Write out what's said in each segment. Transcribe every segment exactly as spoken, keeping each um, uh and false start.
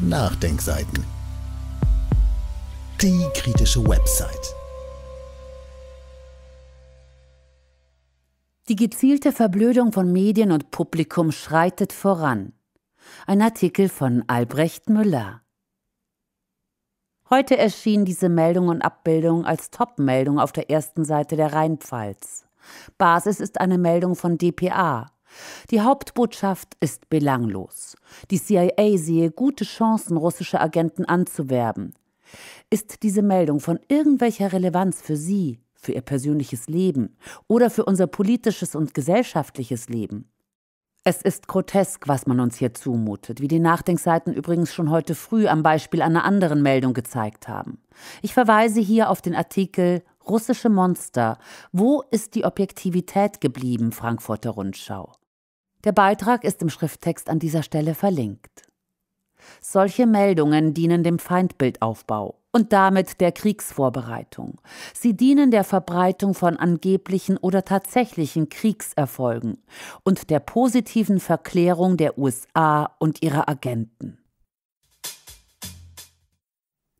Nachdenkseiten. Die kritische Website. Die gezielte Verblödung von Medien und Publikum schreitet voran. Ein Artikel von Albrecht Müller. Heute erschien diese Meldung und Abbildung als Top-Meldung auf der ersten Seite der Rheinpfalz. Basis ist eine Meldung von d p a. Die Hauptbotschaft ist belanglos. Die C I A sehe gute Chancen, russische Agenten anzuwerben. Ist diese Meldung von irgendwelcher Relevanz für Sie, für Ihr persönliches Leben oder für unser politisches und gesellschaftliches Leben? Es ist grotesk, was man uns hier zumutet, wie die Nachdenkseiten übrigens schon heute früh am Beispiel einer anderen Meldung gezeigt haben. Ich verweise hier auf den Artikel »Russische Monster – Wo ist die Objektivität geblieben?« Frankfurter Rundschau. Der Beitrag ist im Schrifttext an dieser Stelle verlinkt. Solche Meldungen dienen dem Feindbildaufbau und damit der Kriegsvorbereitung. Sie dienen der Verbreitung von angeblichen oder tatsächlichen Kriegserfolgen und der positiven Verklärung der U S A und ihrer Agenten.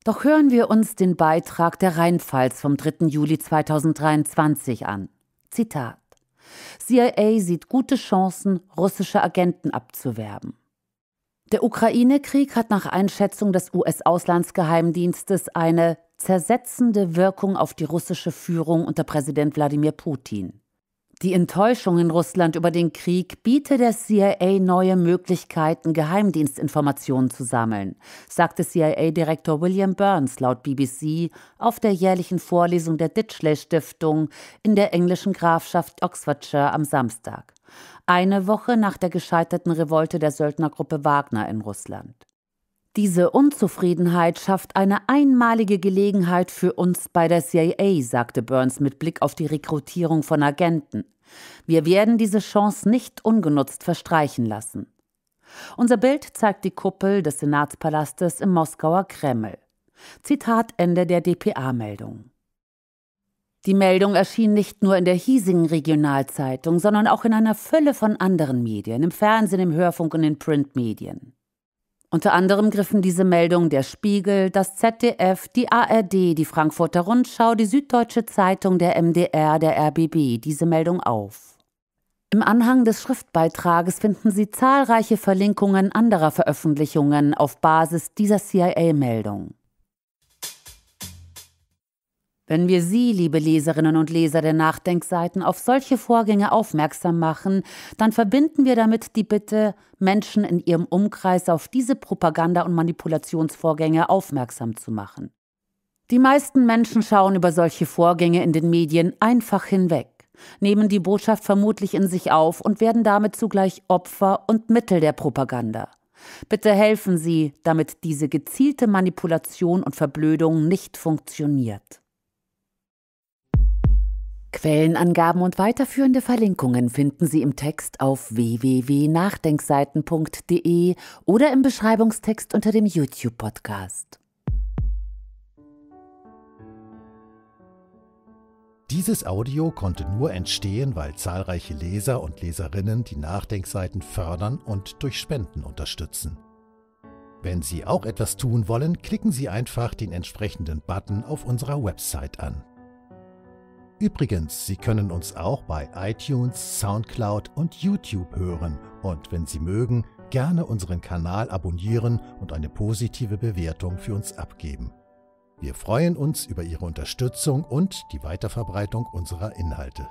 Doch hören wir uns den Beitrag der Rheinpfalz vom dritten Juli zweitausenddreiundzwanzig an. Zitat: C I A sieht gute Chancen, russische Agenten abzuwerben. Der Ukraine-Krieg hat nach Einschätzung des U S-Auslandsgeheimdienstes eine zersetzende Wirkung auf die russische Führung unter Präsident Wladimir Putin. Die Enttäuschung in Russland über den Krieg biete der C I A neue Möglichkeiten, Geheimdienstinformationen zu sammeln, sagte C I A-Direktor William Burns laut B B C auf der jährlichen Vorlesung der Ditchley-Stiftung in der englischen Grafschaft Oxfordshire am Samstag, eine Woche nach der gescheiterten Revolte der Söldnergruppe Wagner in Russland. Diese Unzufriedenheit schafft eine einmalige Gelegenheit für uns bei der C I A, sagte Burns mit Blick auf die Rekrutierung von Agenten. Wir werden diese Chance nicht ungenutzt verstreichen lassen. Unser Bild zeigt die Kuppel des Senatspalastes im Moskauer Kreml. Zitat Ende der d p a-Meldung. Die Meldung erschien nicht nur in der hiesigen Regionalzeitung, sondern auch in einer Fülle von anderen Medien, im Fernsehen, im Hörfunk und in Printmedien. Unter anderem griffen diese Meldungen der Spiegel, das Z D F, die A R D, die Frankfurter Rundschau, die Süddeutsche Zeitung, der M D R, der R B B diese Meldung auf. Im Anhang des Schriftbeitrages finden Sie zahlreiche Verlinkungen anderer Veröffentlichungen auf Basis dieser C I A-Meldung. Wenn wir Sie, liebe Leserinnen und Leser der Nachdenkseiten, auf solche Vorgänge aufmerksam machen, dann verbinden wir damit die Bitte, Menschen in ihrem Umkreis auf diese Propaganda- und Manipulationsvorgänge aufmerksam zu machen. Die meisten Menschen schauen über solche Vorgänge in den Medien einfach hinweg, nehmen die Botschaft vermutlich in sich auf und werden damit zugleich Opfer und Mittel der Propaganda. Bitte helfen Sie, damit diese gezielte Manipulation und Verblödung nicht funktioniert. Quellenangaben und weiterführende Verlinkungen finden Sie im Text auf w w w punkt nachdenkseiten punkt d e oder im Beschreibungstext unter dem YouTube-Podcast. Dieses Audio konnte nur entstehen, weil zahlreiche Leser und Leserinnen die Nachdenkseiten fördern und durch Spenden unterstützen. Wenn Sie auch etwas tun wollen, klicken Sie einfach den entsprechenden Button auf unserer Website an. Übrigens, Sie können uns auch bei iTunes, Soundcloud und YouTube hören und wenn Sie mögen, gerne unseren Kanal abonnieren und eine positive Bewertung für uns abgeben. Wir freuen uns über Ihre Unterstützung und die Weiterverbreitung unserer Inhalte.